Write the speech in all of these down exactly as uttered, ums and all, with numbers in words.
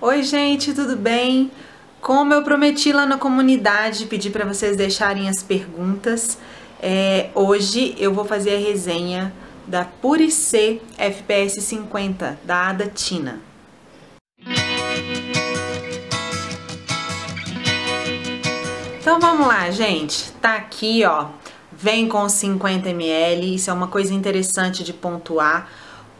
Oi gente, tudo bem? Como eu prometi lá na comunidade, pedi para vocês deixarem as perguntas, é, hoje eu vou fazer a resenha da Pure C F P S cinquenta, da Ada Tina. Então vamos lá, gente, tá aqui ó, vem com cinquenta mililitros, isso é uma coisa interessante de pontuar,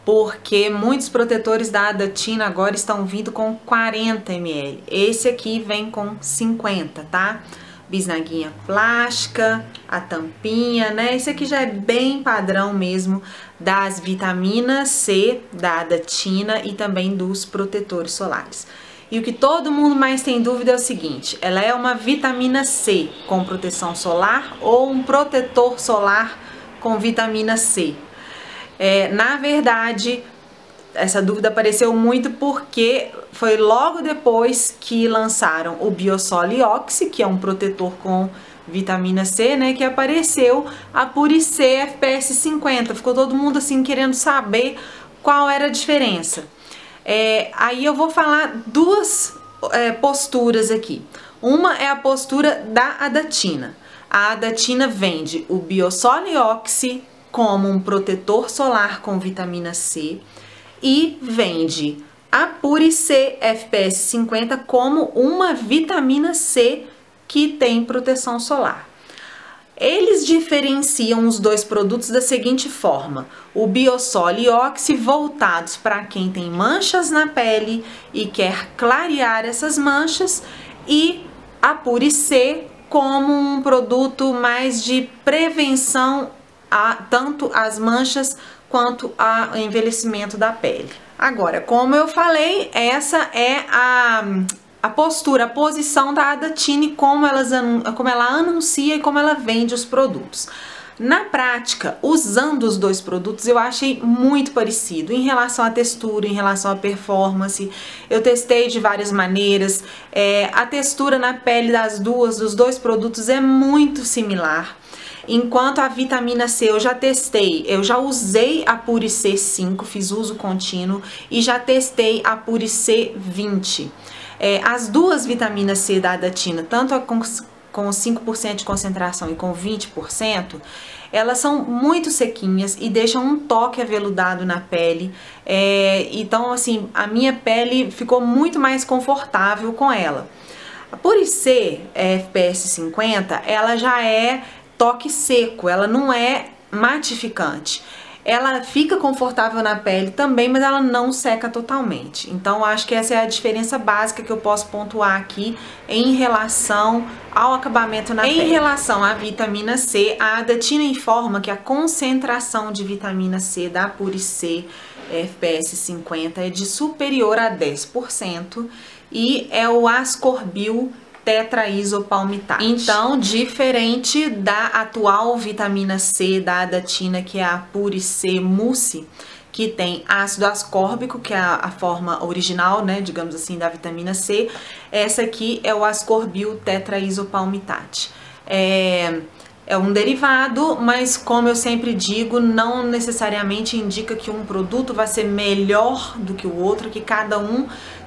porque muitos protetores da Ada Tina agora estão vindo com quarenta mililitros. Esse aqui vem com cinquenta, tá? Bisnaguinha plástica, a tampinha, né? Esse aqui já é bem padrão mesmo das vitaminas C da Ada Tina e também dos protetores solares. E o que todo mundo mais tem dúvida é o seguinte, ela é uma vitamina C com proteção solar ou um protetor solar com vitamina C? É, na verdade, essa dúvida apareceu muito porque foi logo depois que lançaram o Biosol Oxi, que é um protetor com vitamina C, né, que apareceu a Pure C F P S cinquenta. Ficou todo mundo assim querendo saber qual era a diferença. É, aí eu vou falar duas é, posturas aqui. Uma é a postura da Ada Tina. A Ada Tina vende o Biosol Oxi como um protetor solar com vitamina C e vende a Pure C F P S cinquenta como uma vitamina C que tem proteção solar. Eles diferenciam os dois produtos da seguinte forma: o Biosol Oxi voltados para quem tem manchas na pele e quer clarear essas manchas, e a Pure C como um produto mais de prevenção a tanto as manchas quanto ao envelhecimento da pele. Agora, como eu falei, essa é a, a postura, a posição da Ada Tina, como, elas, como ela anuncia e como ela vende os produtos. Na prática, usando os dois produtos, eu achei muito parecido em relação à textura, em relação à performance. Eu testei de várias maneiras, é, a textura na pele das duas, dos dois produtos é muito similar. Enquanto a vitamina C eu já testei, eu já usei a Pure C cinco, fiz uso contínuo, e já testei a Pure C vinte. É, as duas vitaminas C da Ada Tina, tanto a com, com cinco por cento de concentração e com vinte por cento, elas são muito sequinhas e deixam um toque aveludado na pele. É, então, assim, a minha pele ficou muito mais confortável com ela. A Pure C F P S cinquenta, ela já é toque seco, ela não é matificante, ela fica confortável na pele também, mas ela não seca totalmente. Então acho que essa é a diferença básica que eu posso pontuar aqui em relação ao acabamento na pele. Em relação à vitamina C, a Ada Tina informa que a concentração de vitamina C da Pure C F P S cinquenta é de superior a dez por cento e é o Ascorbil tetraisopalmitato. Então, diferente da atual vitamina C da Ada Tina, que é a Pure C Mousse, que tem ácido ascórbico, que é a forma original, né, digamos assim, da vitamina C, essa aqui é o Ascorbil tetraisopalmitato. É, é um derivado, mas como eu sempre digo, não necessariamente indica que um produto vai ser melhor do que o outro, que cada um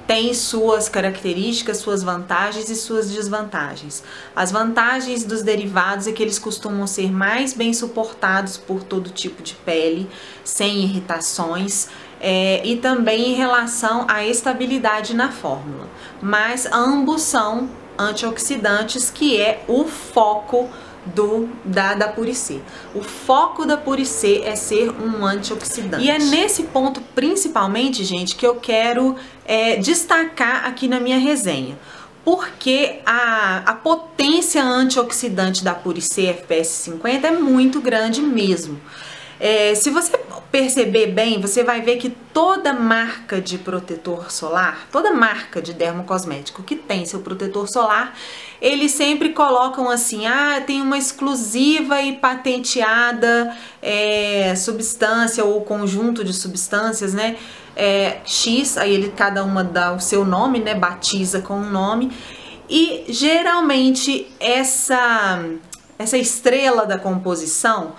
tem suas características, suas vantagens e suas desvantagens. As vantagens dos derivados é que eles costumam ser mais bem suportados por todo tipo de pele, sem irritações, é, e também em relação à estabilidade na fórmula. Mas ambos são antioxidantes, que é o foco Do, da, da Pure C. O foco da Pure C é ser um antioxidante. E é nesse ponto, principalmente, gente, que eu quero é, destacar aqui na minha resenha. Porque a, a potência antioxidante da Pure C F P S cinquenta é muito grande mesmo. É, se você perceber bem, você vai ver que toda marca de protetor solar, toda marca de dermocosmético que tem seu protetor solar, eles sempre colocam assim, ah, tem uma exclusiva e patenteada é, substância ou conjunto de substâncias, né, é, X, aí ele, cada uma dá o seu nome, né, batiza com um nome, e geralmente essa, essa estrela da composição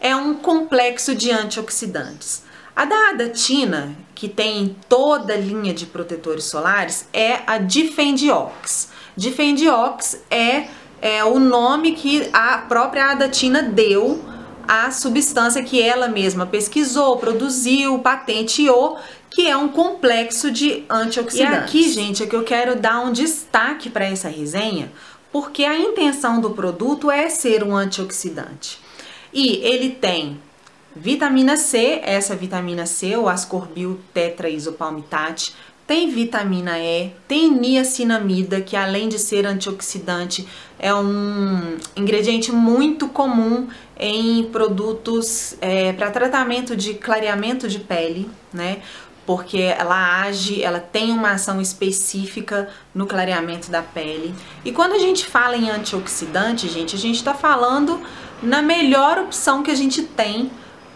é um complexo de antioxidantes. A da Ada Tina, que tem em toda a linha de protetores solares é a Defendiox. Defendiox é, é o nome que a própria Ada Tina deu à substância que ela mesma pesquisou, produziu, patenteou, que é um complexo de antioxidantes. E aqui, gente, é que eu quero dar um destaque para essa resenha, porque a intenção do produto é ser um antioxidante. E ele tem vitamina C, essa vitamina C, o Ascorbil tetraisopalmitato, tem vitamina E, tem niacinamida, que além de ser antioxidante, é um ingrediente muito comum em produtos é, para tratamento de clareamento de pele, né? Porque ela age, ela tem uma ação específica no clareamento da pele. E quando a gente fala em antioxidante, gente, a gente está falando na melhor opção que a gente tem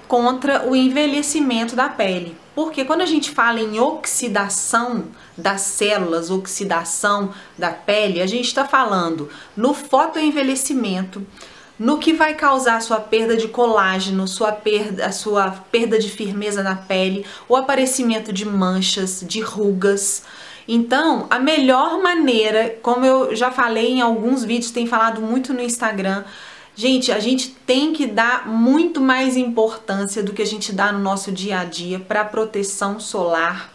contra o envelhecimento da pele. Porque quando a gente fala em oxidação das células, oxidação da pele, a gente está falando no fotoenvelhecimento, no que vai causar sua perda de colágeno, sua perda, a sua perda de firmeza na pele, o aparecimento de manchas, de rugas. Então, a melhor maneira, como eu já falei em alguns vídeos, tem falado muito no Instagram, gente, a gente tem que dar muito mais importância do que a gente dá no nosso dia a dia para a proteção solar.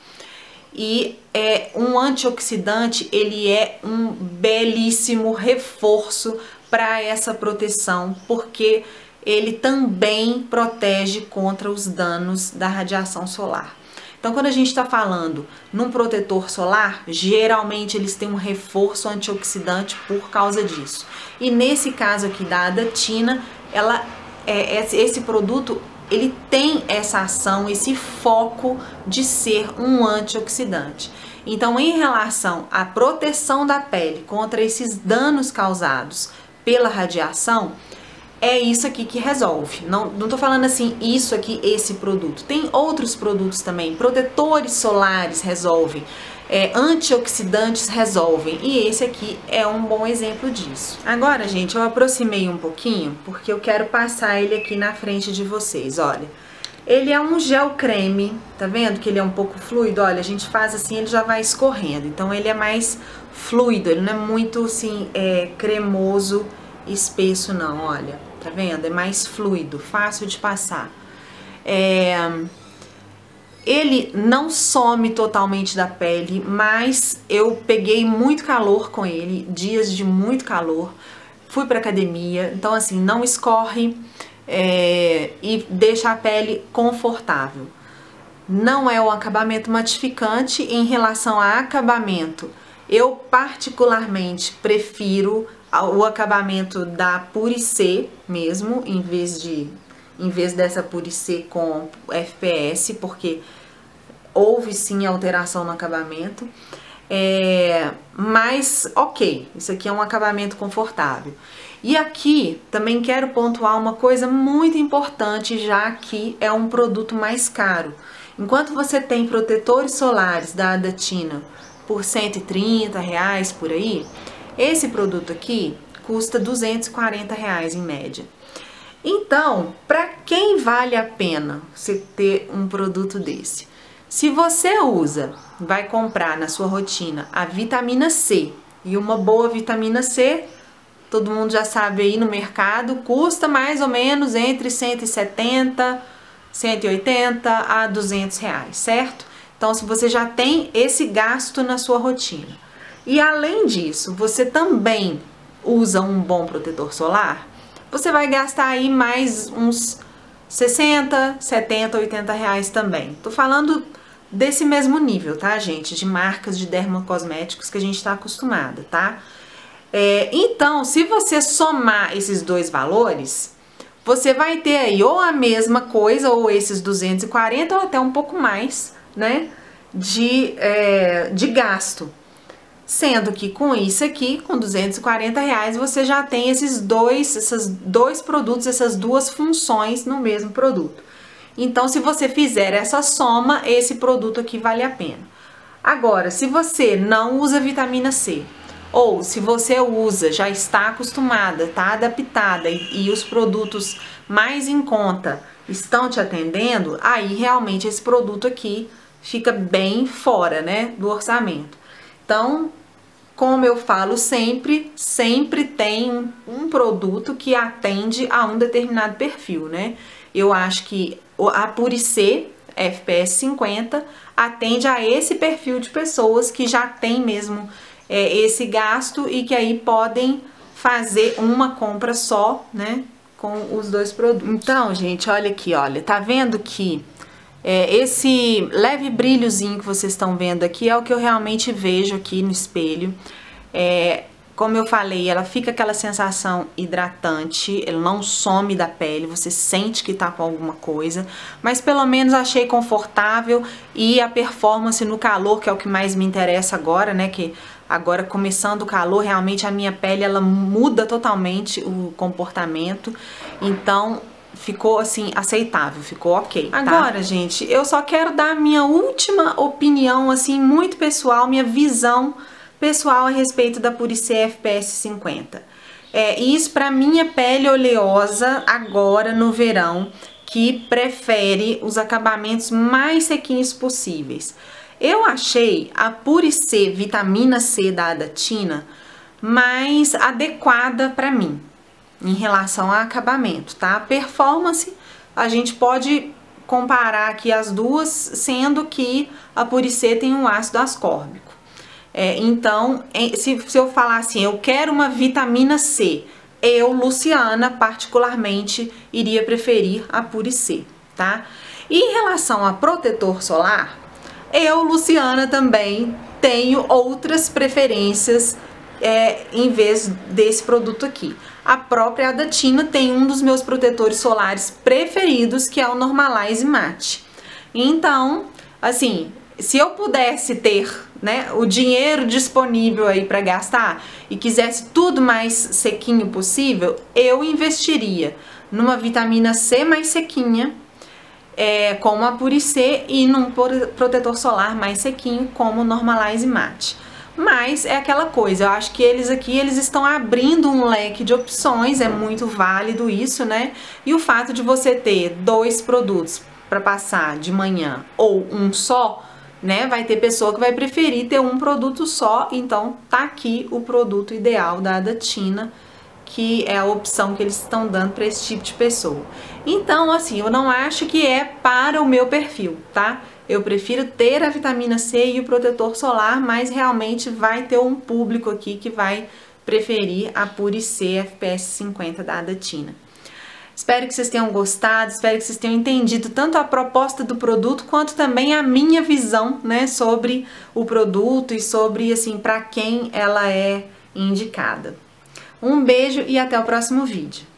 E é, um antioxidante, ele é um belíssimo reforço para essa proteção, porque ele também protege contra os danos da radiação solar. Então, quando a gente está falando num protetor solar, geralmente eles têm um reforço antioxidante por causa disso. E nesse caso aqui da Ada Tina, ela, é, esse produto, ele tem essa ação, esse foco de ser um antioxidante. Então, em relação à proteção da pele contra esses danos causados pela radiação, é isso aqui que resolve. Não, não tô falando assim, isso aqui, esse produto. Tem outros produtos também, protetores solares resolvem, é, antioxidantes resolvem, e esse aqui é um bom exemplo disso. Agora, gente, eu aproximei um pouquinho, porque eu quero passar ele aqui na frente de vocês, olha. Ele é um gel creme, tá vendo que ele é um pouco fluido? Olha, a gente faz assim, ele já vai escorrendo. Então, ele é mais fluido, ele não é muito, assim, é, cremoso, espesso, não, olha. Tá vendo? É mais fluido, fácil de passar. É... Ele não some totalmente da pele, mas eu peguei muito calor com ele, dias de muito calor. Fui pra academia, então, assim, não escorre. É, e deixa a pele confortável. Não é um acabamento matificante. Em relação a acabamento, eu particularmente prefiro o acabamento da Pure C mesmo, em vez de em vez dessa Pure C com F P S, porque houve sim alteração no acabamento. É, mas ok, isso aqui é um acabamento confortável. E aqui também quero pontuar uma coisa muito importante, já que é um produto mais caro. Enquanto você tem protetores solares da Ada Tina por cento e trinta reais por aí, esse produto aqui custa duzentos e quarenta reais em média. Então, para quem vale a pena você ter um produto desse? Se você usa, vai comprar na sua rotina a vitamina C, e uma boa vitamina C, todo mundo já sabe aí no mercado, custa mais ou menos entre cento e setenta, cento e oitenta a duzentos reais, certo? Então, se você já tem esse gasto na sua rotina. E além disso, você também usa um bom protetor solar, você vai gastar aí mais uns sessenta, setenta, oitenta reais também. Tô falando desse mesmo nível, tá, gente? De marcas de dermocosméticos que a gente tá acostumada, tá? É, então, se você somar esses dois valores, você vai ter aí ou a mesma coisa, ou esses duzentos e quarenta, ou até um pouco mais, né, de, é, de gasto. Sendo que com isso aqui, com duzentos e quarenta reais, você já tem esses dois, esses dois produtos, essas duas funções no mesmo produto. Então, se você fizer essa soma, esse produto aqui vale a pena. Agora, se você não usa vitamina C, ou se você usa, já está acostumada, está adaptada e, e os produtos mais em conta estão te atendendo, aí realmente esse produto aqui fica bem fora, né, do orçamento. Então, como eu falo sempre, sempre tem um produto que atende a um determinado perfil, né? Eu acho que a Pure C F P S cinquenta atende a esse perfil de pessoas que já tem mesmo é, esse gasto e que aí podem fazer uma compra só, né, com os dois produtos. Então, gente, olha aqui, olha, tá vendo que é, esse leve brilhozinho que vocês estão vendo aqui é o que eu realmente vejo aqui no espelho. É, como eu falei, ela fica aquela sensação hidratante, ela não some da pele, você sente que tá com alguma coisa, mas pelo menos achei confortável e a performance no calor, que é o que mais me interessa agora, né, que... Agora, começando o calor, realmente a minha pele, ela muda totalmente o comportamento. Então, ficou, assim, aceitável, ficou ok, tá? Agora, gente, eu só quero dar a minha última opinião, assim, muito pessoal, minha visão pessoal a respeito da Pure C F P S cinquenta. É, isso pra minha pele oleosa, agora, no verão, que prefere os acabamentos mais sequinhos possíveis. Eu achei a Pure C Vitamina C da Ada Tina mais adequada para mim, em relação a acabamento, tá? Performance, a gente pode comparar aqui as duas, sendo que a Pure C tem um ácido ascórbico. É, então, se, se eu falar assim, eu quero uma vitamina C, eu, Luciana, particularmente, iria preferir a Pure C, tá? E em relação a protetor solar... Eu, Luciana, também tenho outras preferências é, em vez desse produto aqui. A própria Ada Tina tem um dos meus protetores solares preferidos, que é o Normalize Matte. Então, assim, se eu pudesse ter, né, o dinheiro disponível aí para gastar e quisesse tudo mais sequinho possível, eu investiria numa vitamina C mais sequinha, É, como a Pure C, e num protetor solar mais sequinho como o Normalize Matte. Mas é aquela coisa, eu acho que eles aqui eles estão abrindo um leque de opções, é muito válido isso, né? E o fato de você ter dois produtos para passar de manhã ou um só, né? Vai ter pessoa que vai preferir ter um produto só, então tá aqui o produto ideal da Ada Tina, que é a opção que eles estão dando para esse tipo de pessoa. Então, assim, eu não acho que é para o meu perfil, tá? Eu prefiro ter a vitamina C e o protetor solar, mas realmente vai ter um público aqui que vai preferir a Pure C F P S cinquenta da Ada Tina. Espero que vocês tenham gostado, espero que vocês tenham entendido tanto a proposta do produto, quanto também a minha visão, né, sobre o produto e sobre, assim, para quem ela é indicada. Um beijo e até o próximo vídeo.